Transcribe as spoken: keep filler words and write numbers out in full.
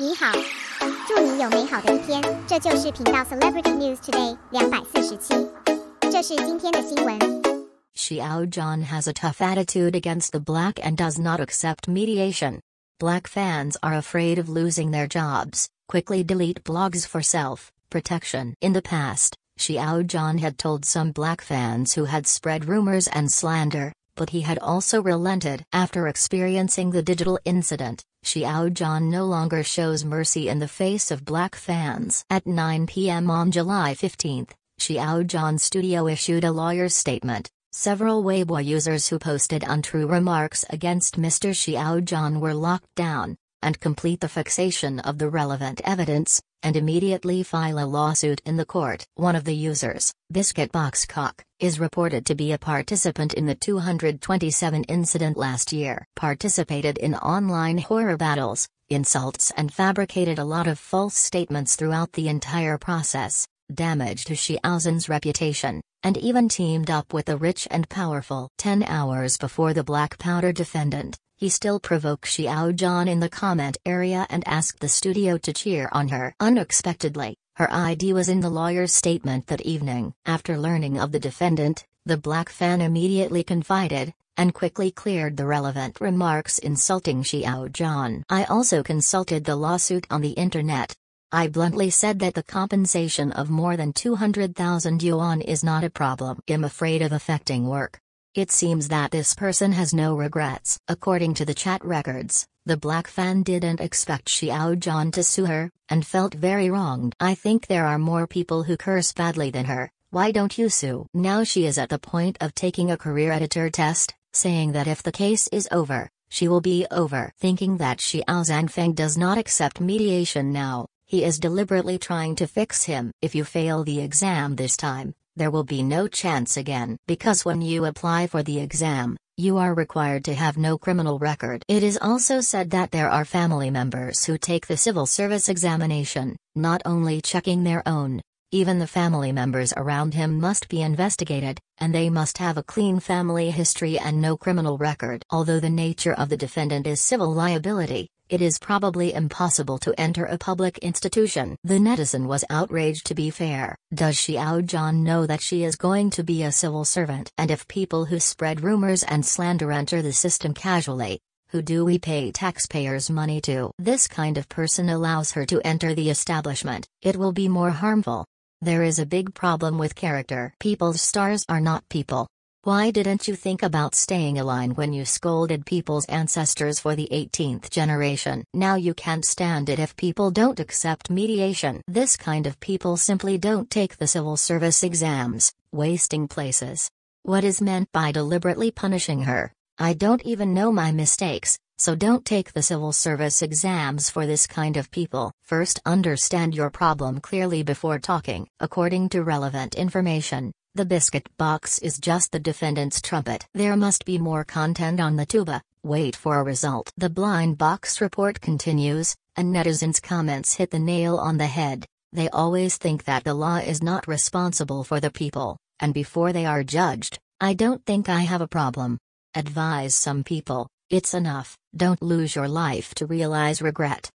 你好，祝你有美好的一天。这就是频道 Celebrity News Today 两百四十七，这是今天的新闻。Xiao John has a tough attitude against the black and does not accept mediation. Black fans are afraid of losing their jobs, quickly delete blogs for self-protection. In the past, Xiao Zhan had told some black fans who had spread rumors and slander, but he had also relented. After experiencing the digital incident, Xiao Zhan no longer shows mercy in the face of black fans. At nine p m on July fifteenth, Xiao Zhan's studio issued a lawyer's statement. Several Weibo users who posted untrue remarks against Mister Xiao Zhan were locked down, and complete the fixation of the relevant evidence, and immediately file a lawsuit in the court. One of the users, Biscuit Boxcock, is reported to be a participant in the two hundred twenty-seven incident last year. Participated in online horror battles, insults and fabricated a lot of false statements throughout the entire process, damaged Xiao Zhan's reputation, and even teamed up with the rich and powerful. Ten hours before the black powder defendant, he still provoked Xiao Zhan in the comment area and asked the studio to cheer on her. Unexpectedly, her I D was in the lawyer's statement that evening. After learning of the defendant, the black fan immediately confided, and quickly cleared the relevant remarks insulting Xiao Zhan. I also consulted the lawsuit on the internet. I bluntly said that the compensation of more than two hundred thousand yuan is not a problem. I'm afraid of affecting work. It seems that this person has no regrets. According to the chat records, the black fan didn't expect Xiao Zhan to sue her, and felt very wronged. I think there are more people who curse badly than her, why don't you sue? Now she is at the point of taking a career editor test, saying that if the case is over, she will be over. Thinking that Xiao Zhanfeng does not accept mediation now, he is deliberately trying to fix him. If you fail the exam this time, there will be no chance again. Because when you apply for the exam, you are required to have no criminal record. It is also said that there are family members who take the civil service examination, not only checking their own, even the family members around him must be investigated, and they must have a clean family history and no criminal record. Although the nature of the defendant is civil liability, it is probably impossible to enter a public institution. The netizen was outraged. To be fair, does Xiao Zhan know that she is going to be a civil servant? And if people who spread rumors and slander enter the system casually, who do we pay taxpayers' money to? This kind of person allows her to enter the establishment. It will be more harmful. There is a big problem with character. People's stars are not people. Why didn't you think about staying aligned when you scolded people's ancestors for the eighteenth generation? Now you can't stand it if people don't accept mediation. This kind of people simply don't take the civil service exams, wasting places. What is meant by deliberately punishing her? I don't even know my mistakes, so don't take the civil service exams for this kind of people. First, understand your problem clearly before talking. According to relevant information, the biscuit box is just the defendant's trumpet. There must be more content on the tuba. Wait for a result. The blind box report continues, and netizens' comments hit the nail on the head. They always think that the law is not responsible for the people, and before they are judged, I don't think I have a problem. Advise some people, it's enough, don't lose your life to realize regret.